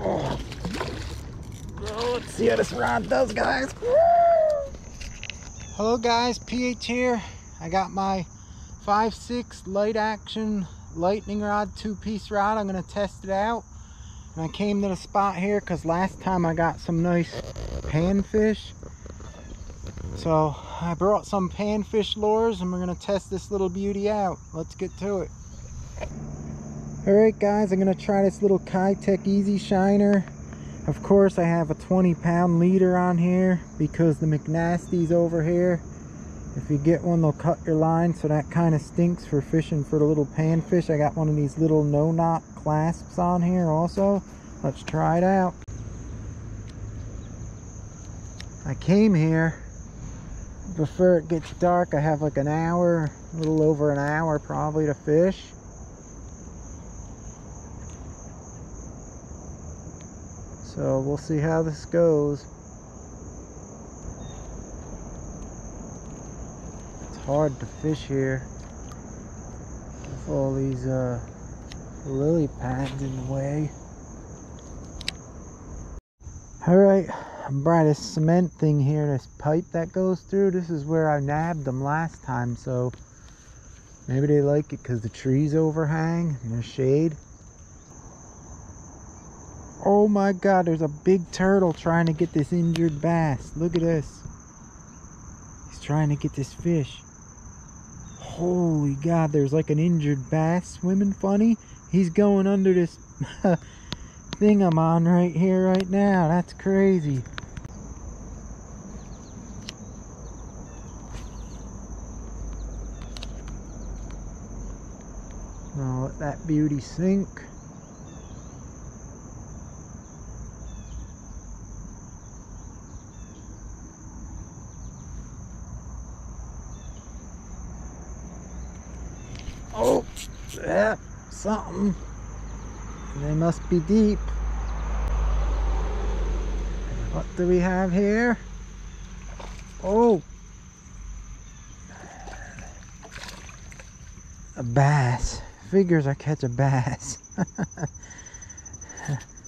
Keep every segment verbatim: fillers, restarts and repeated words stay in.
Oh. Oh, let's see how this rod does, guys. Woo! Hello guys, P H here. I got my five six light action lightning rod, two-piece rod. I'm gonna test it out. And I came to the spot here because last time I got some nice panfish. So I brought some panfish lures and we're gonna test this little beauty out. Let's get to it. Alright guys, I'm gonna try this little Kitech Easy Shiner. Of course I have a twenty pound leader on here because the McNasty's over here. If you get one, they'll cut your line, so that kind of stinks for fishing for the little panfish. I got one of these little no-knot clasps on here also. Let's try it out. I came here before it gets dark. I have like an hour, a little over an hour probably to fish. So we'll see how this goes. Hard to fish here with all these uh, lily pads in the way. Alright, I brought this cement thing here, this pipe that goes through. This is where I nabbed them last time, so maybe they like it because the trees overhang and there's shade. Oh my god, there's a big turtle trying to get this injured bass. Look at this. He's trying to get this fish. Holy god, there's like an injured bass swimming funny. He's going under this thing I'm on right here right now. That's crazy. Now let that beauty sink. Oh, yeah, something. They must be deep. What do we have here? Oh, a bass. Figures I catch a bass.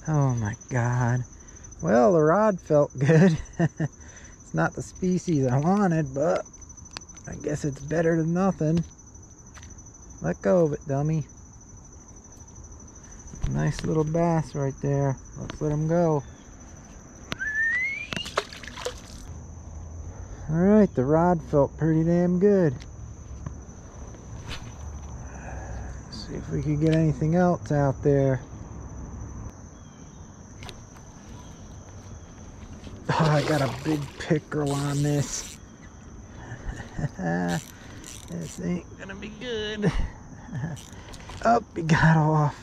Oh my god. Well, the rod felt good. It's not the species I wanted, but I guess it's better than nothing. Let go of it, dummy. Nice little bass right there. Let's let him go. Alright, the rod felt pretty damn good. Let's see if we can get anything else out there. Oh, I got a big pickerel on this. This ain't gonna be good. Up, he got off.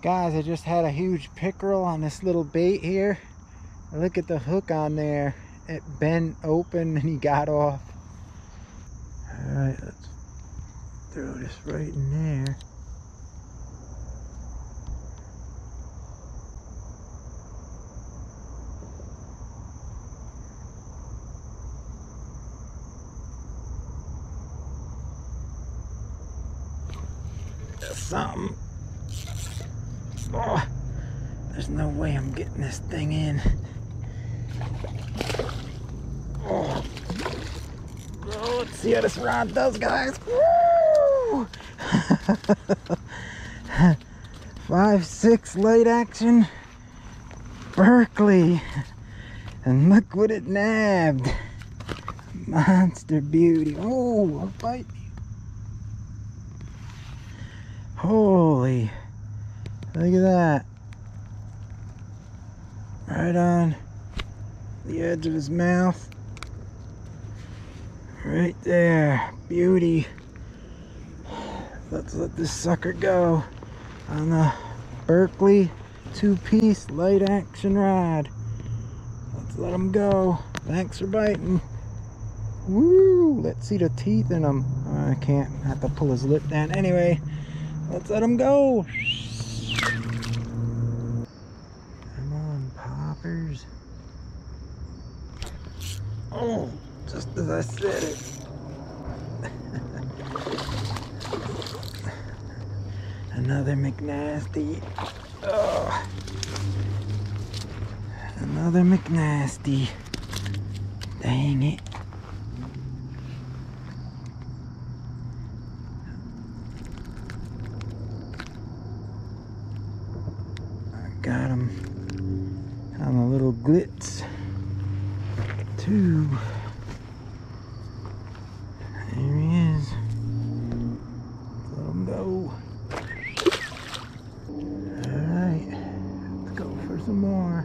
Guys, I just had a huge pickerel on this little bait here. Look at the hook on there. It bent open and he got off. Alright, let's throw this right in there. Something. Oh, there's no way I'm getting this thing in. Oh, oh let's see how this rod does, guys. Woo! five six light action Berkley. And look what it nabbed. Monster beauty. Oh, a bite. Holy, look at that. Right on the edge of his mouth. Right there, beauty. Let's let this sucker go on the Berkley two-piece light action rod. Let's let him go. Thanks for biting. Woo, let's see the teeth in him. Oh, I can't, I have to pull his lip down anyway. Let's let him go. Come on, poppers. Oh, just as I said it. Another McNasty. Oh. Another McNasty. Dang it. I got him on a little glitz too. There he is. Let him go. Alright, let's go for some more.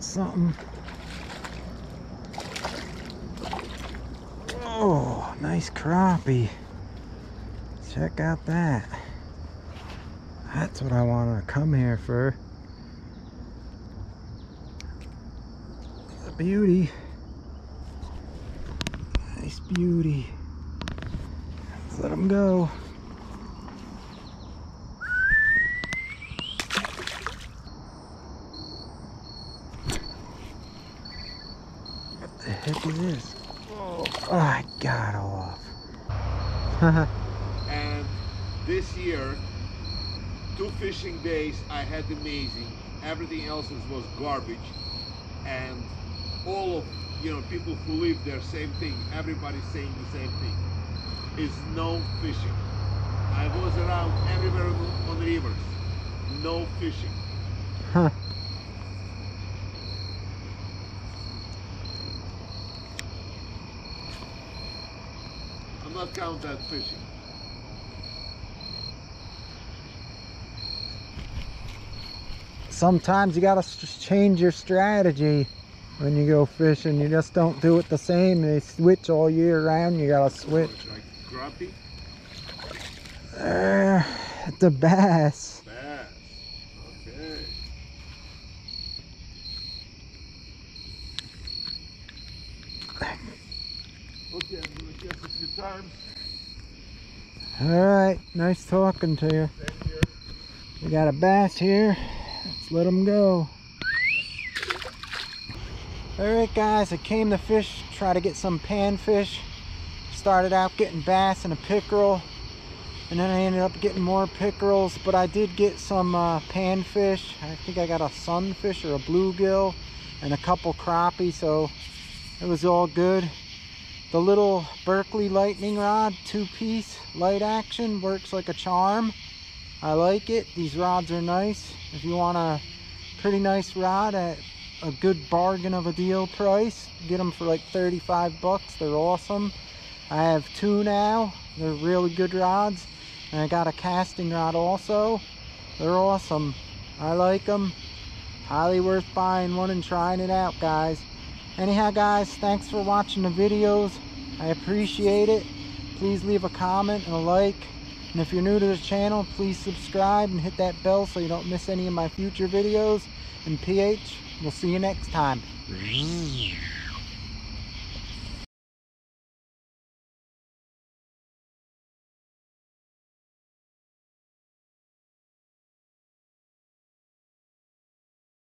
Something. Oh, nice crappie. Check out that. That's what I want to come here for. It's a beauty. Nice beauty. Let's let him go. What the heck is this? Oh, I got off. And this year, two fishing days I had amazing. Everything else was garbage. And all of, you know, people who live there, same thing. Everybody's saying the same thing. It's no fishing. I was around everywhere on the rivers. No fishing. Huh. Not count that fishing. Sometimes you gotta change your strategy when you go fishing. You just don't do it the same. They switch all year round. You gotta switch. Like crappie? There, it's a bass. Bass. Okay. Okay, I'm gonna catch a few times. Alright, nice talking to you. We got a bass here. Let's let him go. Alright guys, I came to fish, try to get some panfish. Started out getting bass and a pickerel. And then I ended up getting more pickerels. But I did get some uh, panfish. I think I got a sunfish or a bluegill. And a couple crappie, so it was all good. The little Berkley lightning rod, two-piece light action, works like a charm. I like it. These rods are nice. If you want a pretty nice rod at a good bargain of a deal price, get them for like thirty-five bucks. They're awesome. I have two now. They're really good rods. And I got a casting rod also. They're awesome. I like them. Highly worth buying one and trying it out, guys. Anyhow guys, thanks for watching the videos. I appreciate it. Please leave a comment and a like. And if you're new to the channel, please subscribe and hit that bell so you don't miss any of my future videos. And P H, we'll see you next time.